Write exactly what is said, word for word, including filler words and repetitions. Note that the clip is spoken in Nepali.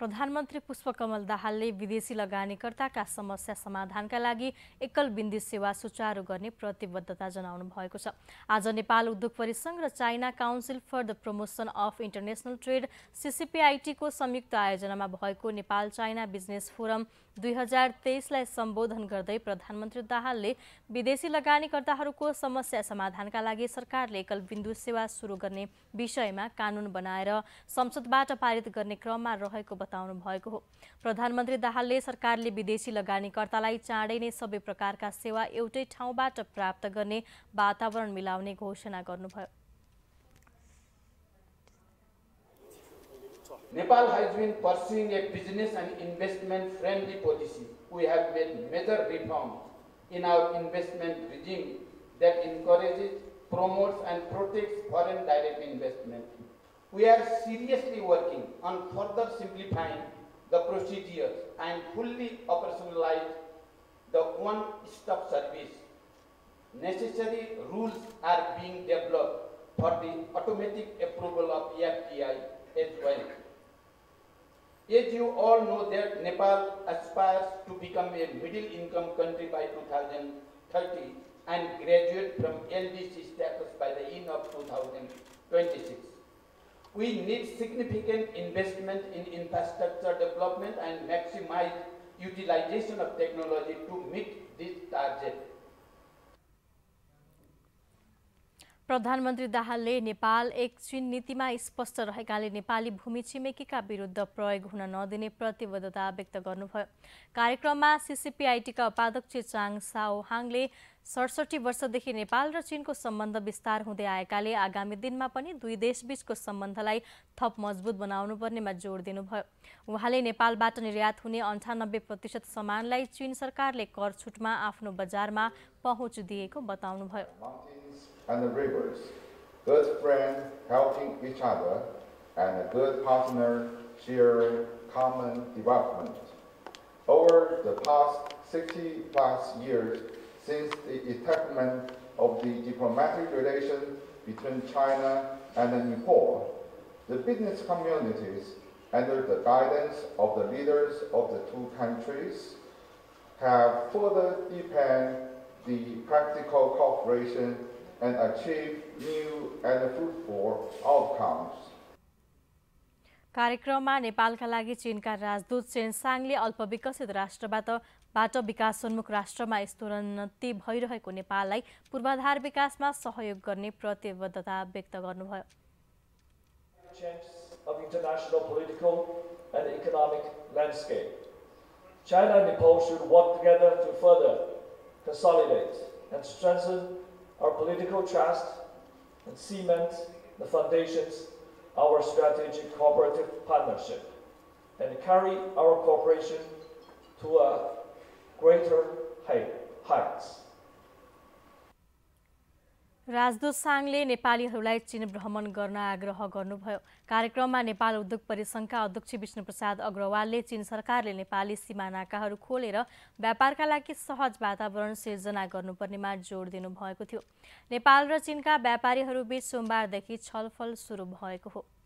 प्रधानमन्त्री पुष्पकमल दाहालले विदेशी लगानीकर्ताका समस्या समाधानका लागि एकल बिन्दु सेवा सुचारू गर्ने प्रतिबद्धता जनाउनु भएको छ। आज नेपाल उद्योग परिसंघ र China council for the promotion of international trade CCPIT को संयुक्त आयोजनामा भएको नेपाल चाइना बिजनेस फोरम दुई हजार तेइस लाई सम्बोधन गर्दै प्रधानमन्त्री दाहालले विदेशी लगानीकर्ताहरूको समस्या समाधानका लागि सरकारले एकल बिन्दु सेवा सुरु गर्ने विषयमा कानून बनाएर संसदबाट पारित गर्ने क्रममा रहेको बताउनु भएको हो। प्रधानमन्त्री दाहालले सरकारले विदेशी लगानीकर्तालाई चाँडै नै सबै प्रकारका सेवा एउटै ठाउँबाट प्राप्त गर्ने वातावरण मिलाउने घोषणा गर्नुभयो। Nepal has been pursuing a business and investment friendly policy. We have made major reforms in our investment regime that encourages, promotes and protects foreign direct investment. We are seriously working on further simplifying the procedures and fully operationalize the one-stop service. Necessary rules are being developed for the automatic approval of E F T I as well. As you all know that Nepal aspires to become a middle-income country by two thousand thirty and graduate from L D C status by the end of two thousand twenty-six. We need significant investment in infrastructure development and maximize utilization of technology to meet this target. प्रधानमन्त्री दाहालले नेपाल एक चीन नीतिमा स्पष्ट रहेकाले नेपाली भूमि छिमेकीका विरुद्ध प्रयोग हुन नदिने प्रतिबद्धता व्यक्त गर्नुभयो। कार्यक्रममा सीसीपीआईटी का उपाध्यक्ष चांग साउ हाङले सडसठी वर्षदेखि नेपाल र चीनको सम्बन्ध विस्तार हुँदै आएकाले आगामी दिनमा पनि दुई देशबीचको सम्बन्धलाई थप मजबुत बनाउनुपर्नेमा जोड दिनुभयो। उहाँले नेपालबाट निर्यात हुने अन्ठानब्बे प्रतिशत सामानलाई चीन सरकारले कर छुटमा आफ्नो बजारमा पहुँच दिएको बताउनुभयो। Since the establishment of the diplomatic relations between China and Nepal, the business communities, under the guidance of the leaders of the two countries, have further deepened the practical cooperation and achieved new and fruitful outcomes. कार्यक्रममा नेपालका लागि चीनका राजदूत चेन सांगले अल्पविकसित राष्ट्रबाट बाट विकासोन्मुख राष्ट्रमा स्तरोन्नति भइरहेको नेपाललाई पूर्वाधार विकासमा सहयोग गर्ने प्रतिबद्धता व्यक्त गर्नुभयो। Of international political and economic landscape. China and Nepal should work together to further consolidate and strengthen our political trust and cement the foundations our strategic cooperative partnership and carry our cooperation to a greater heights. राजदूत सांगले नेपालीहरूलाई चीन भ्रमण गर्न आग्रह गर्नुभयो। कार्यक्रममा नेपाल उद्योग परिसंघका अध्यक्ष विष्णुप्रसाद अग्रवालले चीन सरकारले नेपाली सीमानाकाहरू खोलेर व्यापारका लागि सहज वातावरण सिर्जना गर्नुपर्नेमा जोड दिनुभएको थियो। नेपाल र चीनका व्यापारीहरूबीच सोमबारदेखि छलफल सुरु भएको हो।